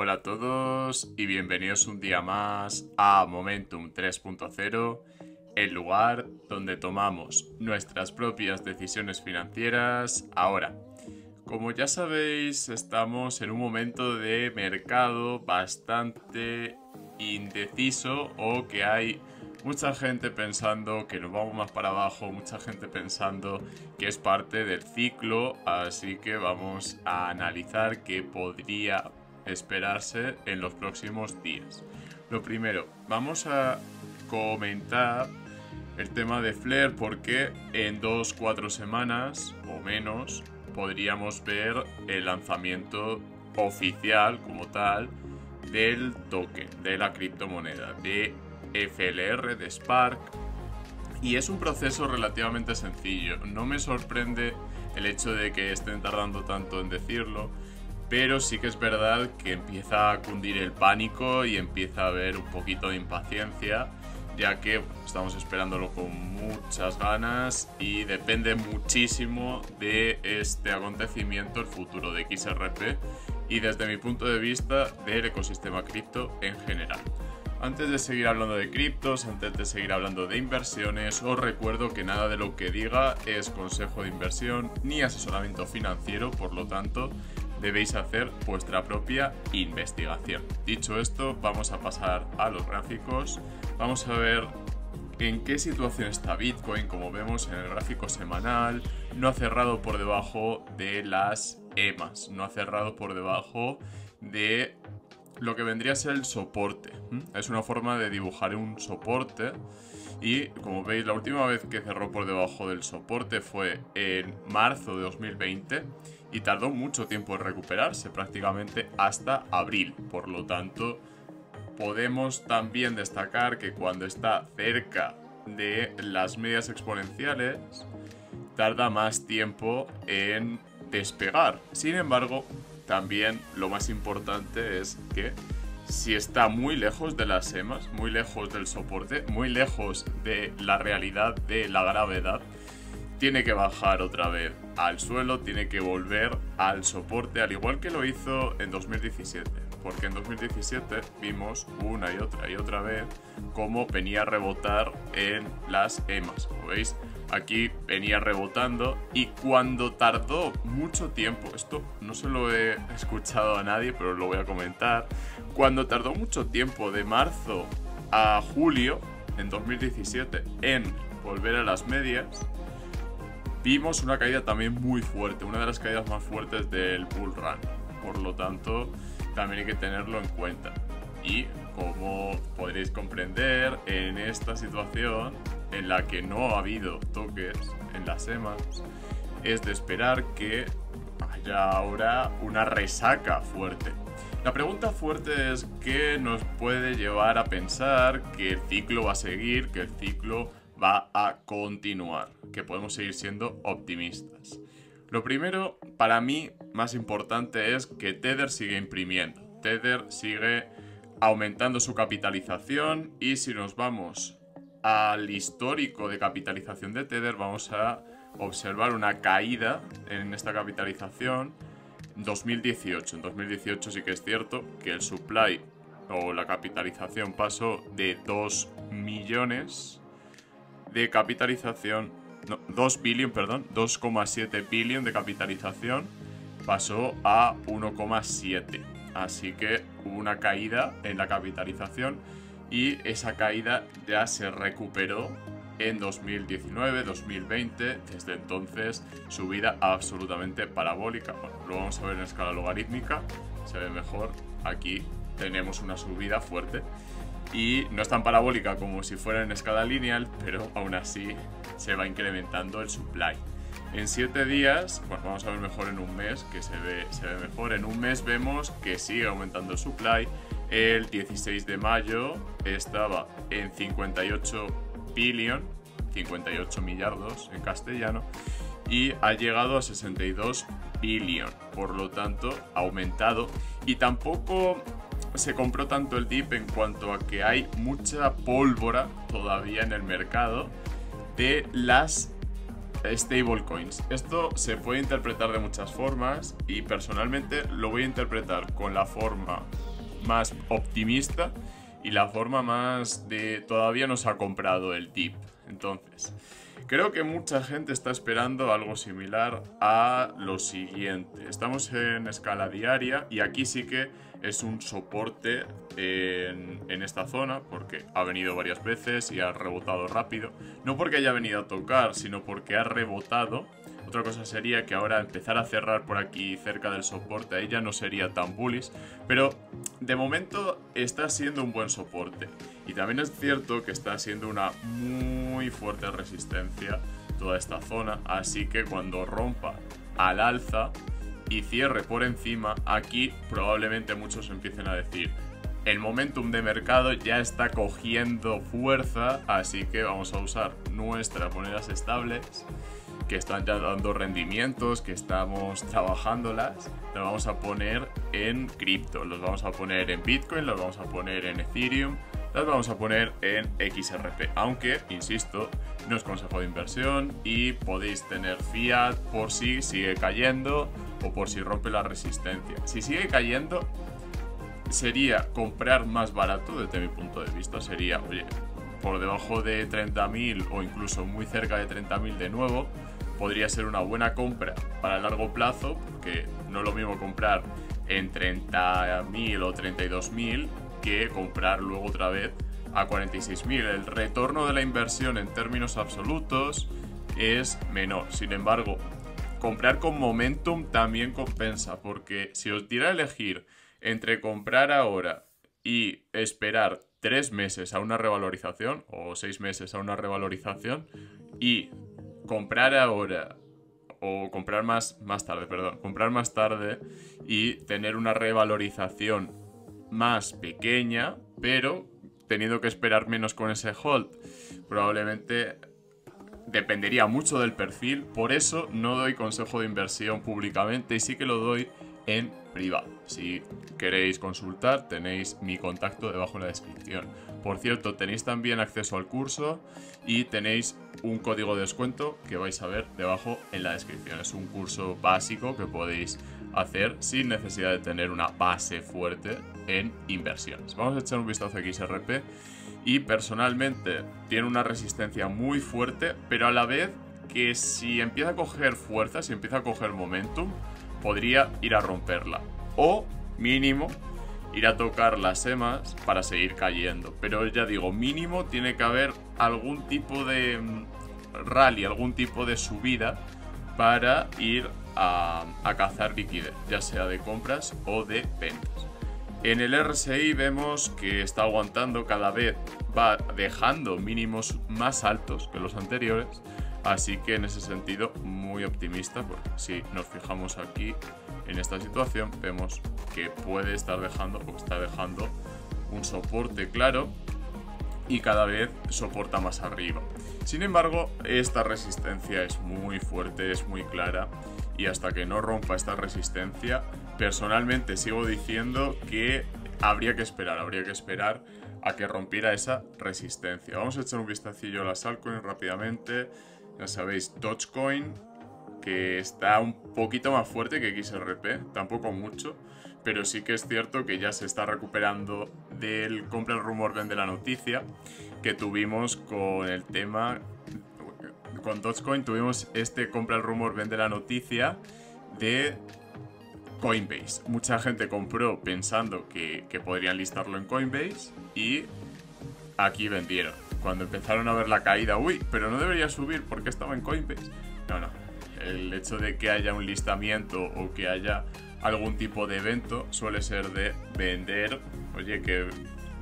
Hola a todos y bienvenidos un día más a Momentum 3.0, el lugar donde tomamos nuestras propias decisiones financieras ahora. Como ya sabéis, estamos en un momento de mercado bastante indeciso o que hay mucha gente pensando que nos vamos más para abajo, mucha gente pensando que es parte del ciclo, así que vamos a analizar qué podría esperarse en los próximos días. Lo primero, vamos a comentar el tema de Flare porque en 2-4 semanas o menos podríamos ver el lanzamiento oficial como tal del token, de la criptomoneda, de FLR de Spark, y es un proceso relativamente sencillo. No me sorprende el hecho de que estén tardando tanto en decirlo, pero sí que es verdad que empieza a cundir el pánico y empieza a haber un poquito de impaciencia, ya que estamos esperándolo con muchas ganas y depende muchísimo de este acontecimiento el futuro de XRP y, desde mi punto de vista, del ecosistema cripto en general. Antes de seguir hablando de criptos, antes de seguir hablando de inversiones, os recuerdo que nada de lo que diga es consejo de inversión ni asesoramiento financiero, por lo tanto debéis hacer vuestra propia investigación. Dicho esto, vamos a pasar a los gráficos, vamos a ver en qué situación está Bitcoin. Como vemos en el gráfico semanal, no ha cerrado por debajo de las EMAs, no ha cerrado por debajo de lo que vendría a ser el soporte. Es una forma de dibujar un soporte y, como veis, la última vez que cerró por debajo del soporte fue en marzo de 2020 y tardó mucho tiempo en recuperarse, prácticamente hasta abril. Por lo tanto, podemos también destacar que cuando está cerca de las medias exponenciales tarda más tiempo en despegar. Sin embargo, también lo más importante es que si está muy lejos de las EMAs, muy lejos del soporte, muy lejos de la realidad, de la gravedad, tiene que bajar otra vez al suelo, tiene que volver al soporte, al igual que lo hizo en 2017. Porque en 2017 vimos una y otra vez cómo venía a rebotar en las EMAs. Como veis, aquí venía rebotando y cuando tardó mucho tiempo, esto no se lo he escuchado a nadie, pero lo voy a comentar, cuando tardó mucho tiempo de marzo a julio en 2017 en volver a las medias, vimos una caída también muy fuerte, una de las caídas más fuertes del bull run. Por lo tanto, también hay que tenerlo en cuenta. Y como podréis comprender, en esta situación en la que no ha habido toques en las EMAs, es de esperar que haya ahora una resaca fuerte. La pregunta fuerte es que nos puede llevar a pensar que el ciclo va a seguir, que el ciclo va a continuar, que podemos seguir siendo optimistas. Lo primero, para mí, más importante es que Tether sigue imprimiendo. Tether sigue aumentando su capitalización y, si nos vamos al histórico de capitalización de Tether, vamos a observar una caída en esta capitalización en 2018. En 2018 sí que es cierto que el supply o la capitalización pasó de 2 billion de capitalización, no, 2,7 billion de capitalización, pasó a 1,7. Así que hubo una caída en la capitalización y esa caída ya se recuperó en 2019, 2020, desde entonces subida absolutamente parabólica. Bueno, lo vamos a ver en escala logarítmica, se ve mejor, aquí tenemos una subida fuerte y no es tan parabólica como si fuera en escala lineal, pero aún así se va incrementando el supply. En 7 días, bueno, vamos a ver mejor en un mes, que se ve mejor, en un mes vemos que sigue aumentando el supply. El 16 de mayo estaba en 58 millardos en castellano, y ha llegado a 62 billion, por lo tanto ha aumentado. Y tampoco se compró tanto el dip en cuanto a que hay mucha pólvora todavía en el mercado de las stablecoins. Esto se puede interpretar de muchas formas y personalmente lo voy a interpretar con la forma más optimista y la forma más de todavía no se ha comprado el dip. Entonces, creo que mucha gente está esperando algo similar a lo siguiente. Estamos en escala diaria y aquí sí que es un soporte en esta zona porque ha venido varias veces y ha rebotado rápido. No porque haya venido a tocar, sino porque ha rebotado. Otra cosa sería que ahora empezar a cerrar por aquí cerca del soporte, ahí ya no sería tan bullish, pero de momento está siendo un buen soporte. Y también es cierto que está siendo una muy fuerte resistencia toda esta zona, así que cuando rompa al alza y cierre por encima, aquí probablemente muchos empiecen a decir: el momentum de mercado ya está cogiendo fuerza, así que vamos a usar nuestras monedas estables, que están ya dando rendimientos, que estamos trabajándolas, las vamos a poner en cripto, las vamos a poner en Bitcoin, las vamos a poner en Ethereum, las vamos a poner en XRP. Aunque, insisto, no es consejo de inversión y podéis tener fiat por si sigue cayendo o por si rompe la resistencia. Si sigue cayendo, sería comprar más barato desde mi punto de vista, sería, oye, por debajo de 30.000 o incluso muy cerca de 30.000 de nuevo, podría ser una buena compra para largo plazo, porque no es lo mismo comprar en 30.000 o 32.000 que comprar luego otra vez a 46.000. El retorno de la inversión en términos absolutos es menor. Sin embargo, comprar con momentum también compensa, porque si os diera a elegir entre comprar ahora y esperar 3 meses a una revalorización o 6 meses a una revalorización y comprar ahora o comprar más tarde, perdón, comprar más tarde y tener una revalorización más pequeña pero teniendo que esperar menos con ese hold, probablemente dependería mucho del perfil. Por eso no doy consejo de inversión públicamente y sí que lo doy en privado. Si queréis consultar, tenéis mi contacto debajo en la descripción. Por cierto, tenéis también acceso al curso y tenéis un código de descuento que vais a ver debajo en la descripción. Es un curso básico que podéis hacer sin necesidad de tener una base fuerte en inversiones. Vamos a echar un vistazo a XRP y personalmente tiene una resistencia muy fuerte, pero a la vez que si empieza a coger fuerza, si empieza a coger momentum, podría ir a romperla o mínimo ir a tocar las EMAs para seguir cayendo. Pero ya digo, mínimo tiene que haber algún tipo de rally, algún tipo de subida para ir a cazar liquidez, ya sea de compras o de ventas. En el RSI vemos que está aguantando, cada vez va dejando mínimos más altos que los anteriores. Así que en ese sentido muy optimista, porque si nos fijamos aquí en esta situación vemos que puede estar dejando o está dejando un soporte claro y cada vez soporta más arriba. Sin embargo, esta resistencia es muy fuerte, es muy clara y hasta que no rompa esta resistencia, personalmente sigo diciendo que habría que esperar a que rompiera esa resistencia. Vamos a echar un vistacillo a las altcoins rápidamente. Ya sabéis, Dogecoin, que está un poquito más fuerte que XRP, tampoco mucho, pero sí que es cierto que ya se está recuperando del compra el rumor, vende la noticia que tuvimos con el tema. Con Dogecoin tuvimos este compra el rumor, vende la noticia de Coinbase. Mucha gente compró pensando que podrían listarlo en Coinbase y aquí vendieron. Cuando empezaron a ver la caída, uy, pero no debería subir porque estaba en Coinbase. No, no. El hecho de que haya un listamiento o que haya algún tipo de evento suele ser de vender. Oye, que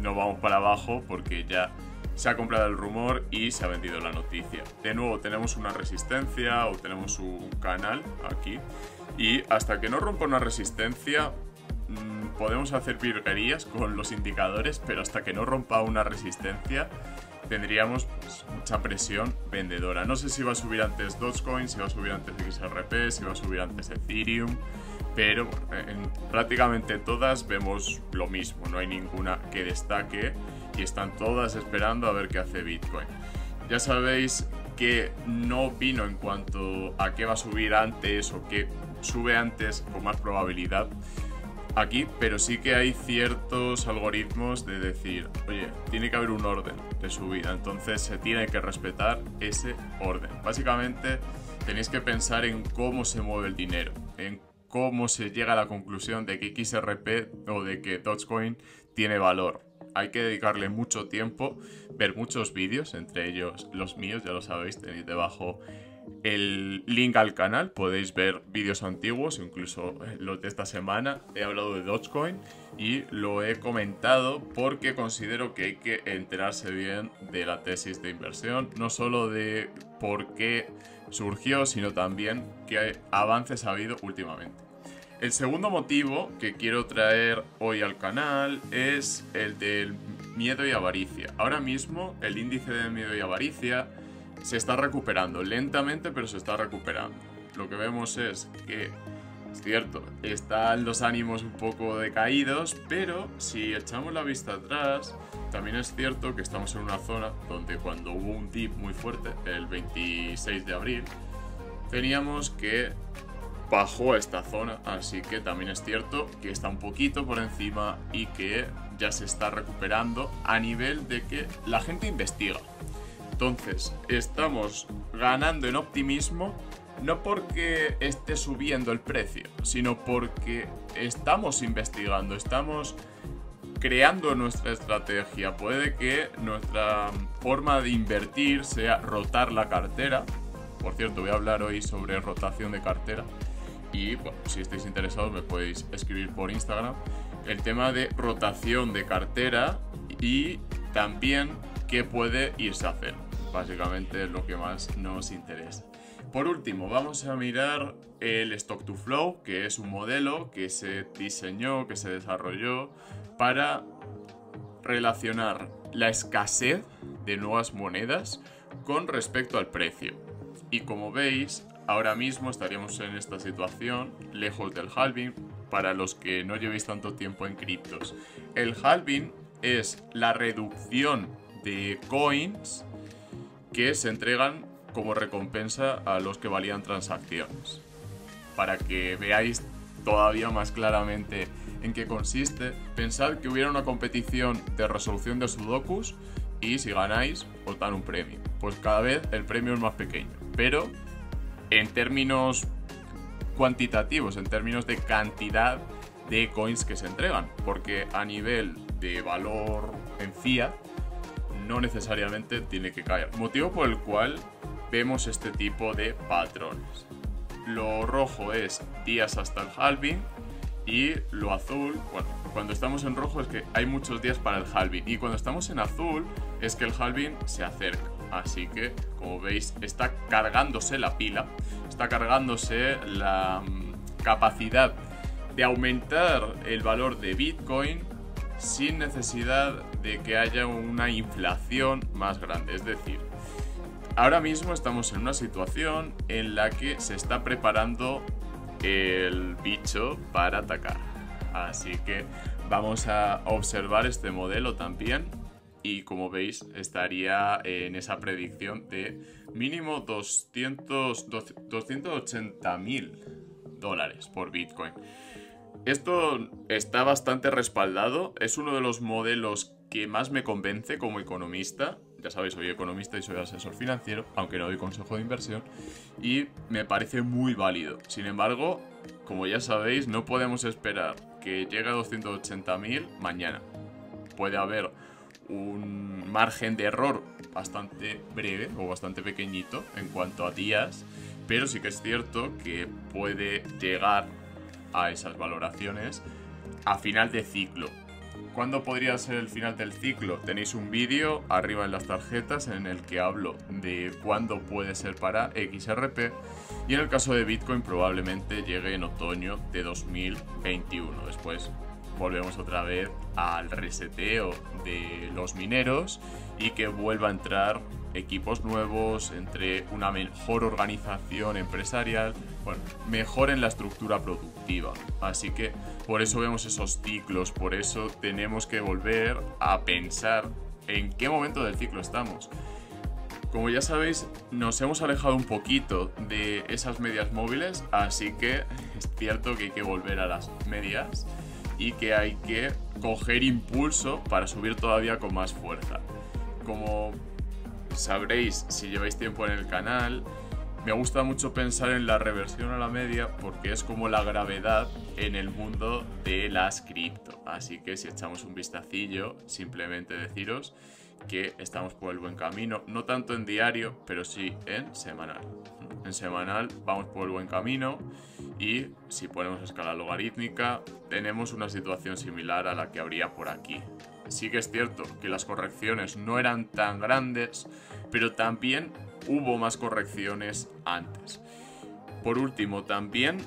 no vamos para abajo porque ya se ha comprado el rumor y se ha vendido la noticia. De nuevo, tenemos una resistencia o tenemos un canal aquí. Y hasta que no rompa una resistencia, podemos hacer virguerías con los indicadores, pero hasta que no rompa una resistencia tendríamos, pues, mucha presión vendedora. No sé si va a subir antes Dogecoin, si va a subir antes XRP, si va a subir antes Ethereum, pero en prácticamente todas vemos lo mismo, no hay ninguna que destaque y están todas esperando a ver qué hace Bitcoin. Ya sabéis que no vino en cuanto a qué va a subir antes o qué sube antes con más probabilidad. aquí, pero sí que hay ciertos algoritmos de decir, oye, tiene que haber un orden de subida, entonces se tiene que respetar ese orden. Básicamente tenéis que pensar en cómo se mueve el dinero, en cómo se llega a la conclusión de que XRP o de que Dogecoin tiene valor. Hay que dedicarle mucho tiempo, ver muchos vídeos, entre ellos los míos, ya lo sabéis, tenéis debajo el link al canal, podéis ver vídeos antiguos, incluso los de esta semana. He hablado de Dogecoin y lo he comentado porque considero que hay que enterarse bien de la tesis de inversión, no solo de por qué surgió, sino también qué avances ha habido últimamente. El segundo motivo que quiero traer hoy al canal es el del miedo y avaricia. Ahora mismo el índice de miedo y avaricia se está recuperando, lentamente pero se está recuperando. Lo que vemos es que, es cierto, están los ánimos un poco decaídos, pero si echamos la vista atrás, también es cierto que estamos en una zona donde cuando hubo un dip muy fuerte, el 26 de abril, teníamos que bajó a esta zona, así que también es cierto que está un poquito por encima y que ya se está recuperando a nivel de que la gente investiga. Entonces, estamos ganando en optimismo, no porque esté subiendo el precio, sino porque estamos investigando, estamos creando nuestra estrategia. Puede que nuestra forma de invertir sea rotar la cartera. Por cierto, voy a hablar hoy sobre rotación de cartera y, bueno, si estáis interesados me podéis escribir por Instagram. El tema de rotación de cartera y también qué puede irse a hacer. Básicamente es lo que más nos interesa. Por último, vamos a mirar el Stock to Flow, que es un modelo que se diseñó, que se desarrolló para relacionar la escasez de nuevas monedas con respecto al precio. Y como veis, ahora mismo estaríamos en esta situación, lejos del halving, para los que no llevéis tanto tiempo en criptos. El halving es la reducción de coins que se entregan como recompensa a los que validan transacciones. Para que veáis todavía más claramente en qué consiste, pensad que hubiera una competición de resolución de sudokus y si ganáis os dan un premio. Pues cada vez el premio es más pequeño, pero en términos cuantitativos, en términos de cantidad de coins que se entregan, porque a nivel de valor en fiat no necesariamente tiene que caer, motivo por el cual vemos este tipo de patrones. Lo rojo es días hasta el halving y lo azul, bueno, cuando estamos en rojo es que hay muchos días para el halving y cuando estamos en azul es que el halving se acerca. Así que, como veis, está cargándose la pila, está cargándose la capacidad de aumentar el valor de Bitcoin sin necesidad de que haya una inflación más grande. Es decir, ahora mismo estamos en una situación en la que se está preparando el bicho para atacar. Así que vamos a observar este modelo también. Y como veis, estaría en esa predicción de mínimo $280.000 por Bitcoin. Esto está bastante respaldado, es uno de los modelos que más me convence como economista. Ya sabéis, soy economista y soy asesor financiero, aunque no doy consejo de inversión, y me parece muy válido. Sin embargo, como ya sabéis, no podemos esperar que llegue a 280.000 mañana. Puede haber un margen de error bastante breve o bastante pequeñito en cuanto a días, pero sí que es cierto que puede llegar a esas valoraciones a final de ciclo. ¿Cuándo podría ser el final del ciclo? Tenéis un vídeo arriba en las tarjetas en el que hablo de cuándo puede ser para XRP y en el caso de Bitcoin probablemente llegue en otoño de 2021. Después volvemos otra vez al reseteo de los mineros y que vuelva a entrar equipos nuevos, entre una mejor organización empresarial, bueno, mejor en la estructura productiva. Así que por eso vemos esos ciclos, por eso tenemos que volver a pensar en qué momento del ciclo estamos. Como ya sabéis, nos hemos alejado un poquito de esas medias móviles, así que es cierto que hay que volver a las medias. y que hay que coger impulso para subir todavía con más fuerza. Como sabréis si lleváis tiempo en el canal, me gusta mucho pensar en la reversión a la media porque es como la gravedad en el mundo de las cripto. Así que si echamos un vistacillo, simplemente deciros que estamos por el buen camino, no tanto en diario, pero sí en semanal. En semanal vamos por el buen camino y si ponemos escala logarítmica tenemos una situación similar a la que habría por aquí. Sí que es cierto que las correcciones no eran tan grandes, pero también hubo más correcciones antes. Por último, también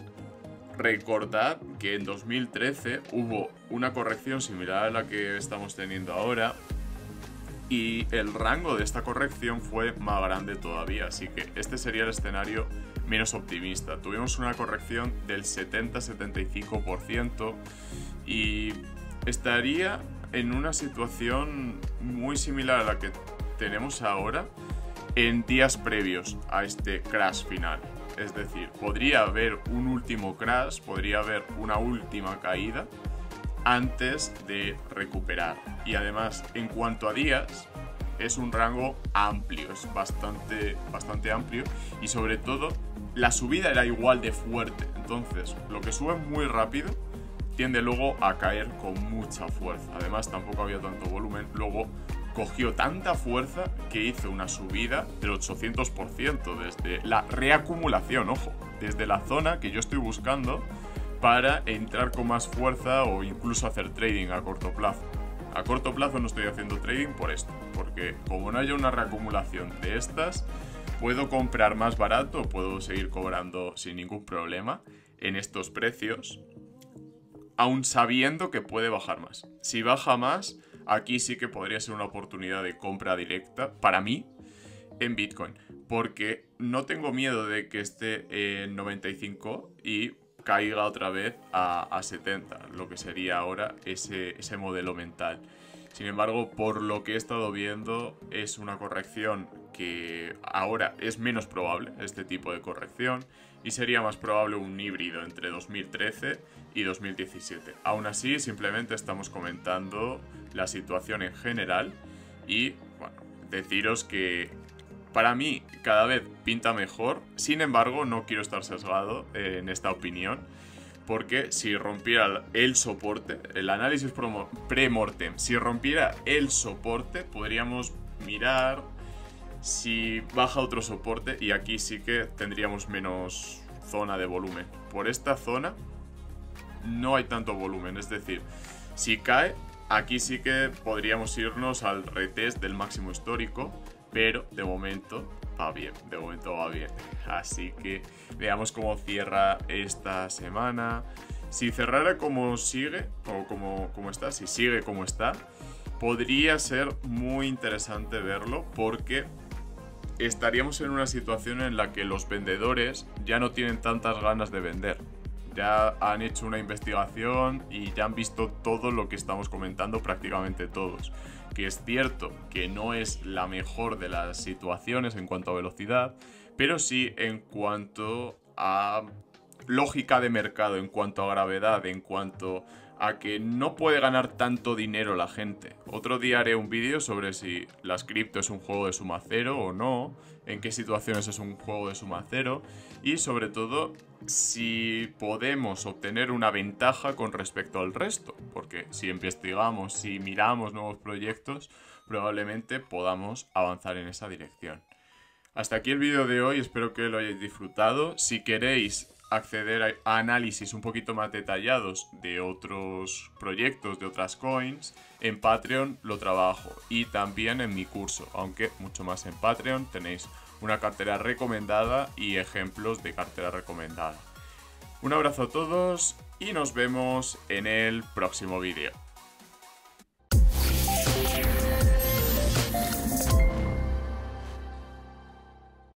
recordad que en 2013 hubo una corrección similar a la que estamos teniendo ahora y el rango de esta corrección fue más grande todavía, así que este sería el escenario menos optimista. Tuvimos una corrección del 70-75% y estaría en una situación muy similar a la que tenemos ahora en días previos a este crash final. Es decir, podría haber un último crash, podría haber una última caída antes de recuperar. Y además, en cuanto a días, es un rango amplio, es bastante amplio y sobre todo la subida era igual de fuerte. Entonces, lo que sube muy rápido tiende luego a caer con mucha fuerza. Además, tampoco había tanto volumen, luego cogió tanta fuerza que hizo una subida del 800% desde la reacumulación, ojo, desde la zona que yo estoy buscando para entrar con más fuerza o incluso hacer trading a corto plazo. A corto plazo no estoy haciendo trading por esto, porque como no haya una reacumulación de estas, puedo comprar más barato, puedo seguir cobrando sin ningún problema en estos precios, aún sabiendo que puede bajar más. Si baja más, aquí sí que podría ser una oportunidad de compra directa para mí en Bitcoin, porque no tengo miedo de que esté en 95 y caiga otra vez a 70, lo que sería ahora ese modelo mental. Sin embargo, por lo que he estado viendo, es una corrección que ahora es menos probable, este tipo de corrección, y sería más probable un híbrido entre 2013 y 2017. Aún así, simplemente estamos comentando la situación en general y, bueno, deciros que para mí cada vez pinta mejor. Sin embargo, no quiero estar sesgado en esta opinión, porque si rompiera el soporte, el análisis pre-mortem, si rompiera el soporte, podríamos mirar si baja otro soporte y aquí sí que tendríamos menos zona de volumen. Por esta zona no hay tanto volumen, es decir, si cae, aquí sí que podríamos irnos al retest del máximo histórico, pero de momento va bien, así que veamos cómo cierra esta semana. Si cerrara como sigue, o como está, si sigue como está, podría ser muy interesante verlo porque estaríamos en una situación en la que los vendedores ya no tienen tantas ganas de vender. Ya han hecho una investigación y ya han visto todo lo que estamos comentando, prácticamente todos. Que es cierto que no es la mejor de las situaciones en cuanto a velocidad, pero sí en cuanto a lógica de mercado, en cuanto a gravedad, en cuanto a que no puede ganar tanto dinero la gente. Otro día haré un vídeo sobre si las cripto es un juego de suma cero o no, en qué situaciones es un juego de suma cero y sobre todo si podemos obtener una ventaja con respecto al resto, porque si investigamos, si miramos nuevos proyectos, probablemente podamos avanzar en esa dirección. Hasta aquí el vídeo de hoy, espero que lo hayáis disfrutado. Si queréis acceder a análisis un poquito más detallados de otros proyectos, de otras coins, en Patreon lo trabajo y también en mi curso, aunque mucho más en Patreon. Tenéis una cartera recomendada y ejemplos de cartera recomendada. Un abrazo a todos y nos vemos en el próximo vídeo.